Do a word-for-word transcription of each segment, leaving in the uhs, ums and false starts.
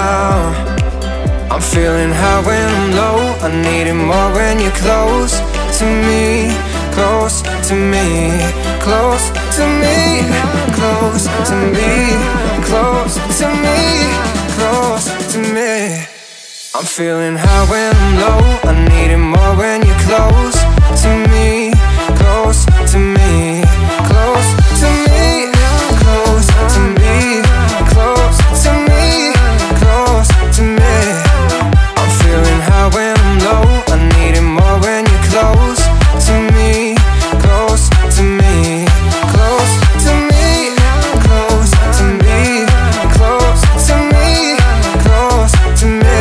now. I'm feeling high when I'm low. I need it more when you're close to me, close to me, close to me, close to me, close to me, close to me. I'm feeling high when I'm low. I need it more when you're close to me, close to me, close to me, close to me, close to me, close to me. I'm feeling high when I'm low. I need it more when you're close to me, close to me, close to me, close to me, close to me, close to me.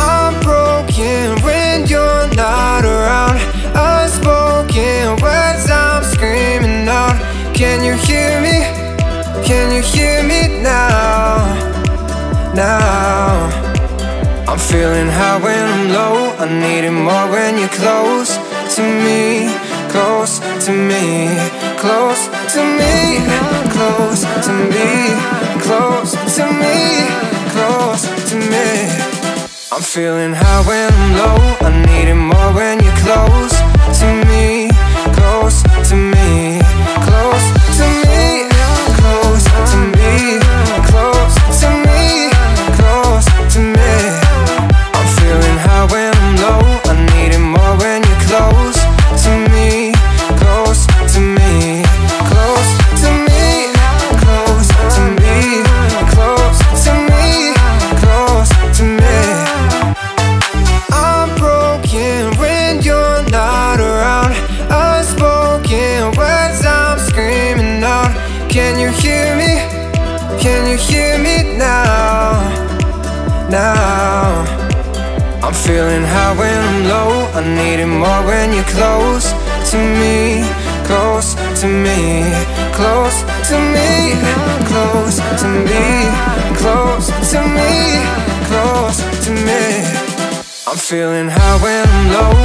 I'm broken when you're not around. Unspoken words I'm screaming out. Can you hear me? Can you hear me now? Now I'm feeling high when I'm low. I need it more when you're close to me, close to me, close to me, close to me, close to me, close to me. I'm feeling high when I'm low. I need it more when you're close to me, close to me, close to me, close to me, close to me, close to me. I'm feeling high when I'm low. I need it more when you're close to me, close to me, close to me, close to me, close to me, close to me. I'm broken when you're not around. Unspoken words I'm screaming out. Can you hear me? Can you hear me now? Now I'm feeling high when I'm low. I need it more when you're close to me, close to me, close to me, close to me, close to me, close to me. I'm feeling high when I'm low.